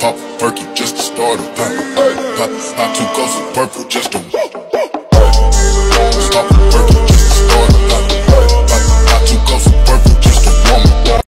Pop perky just to start a pop. Pop two goes of purple just to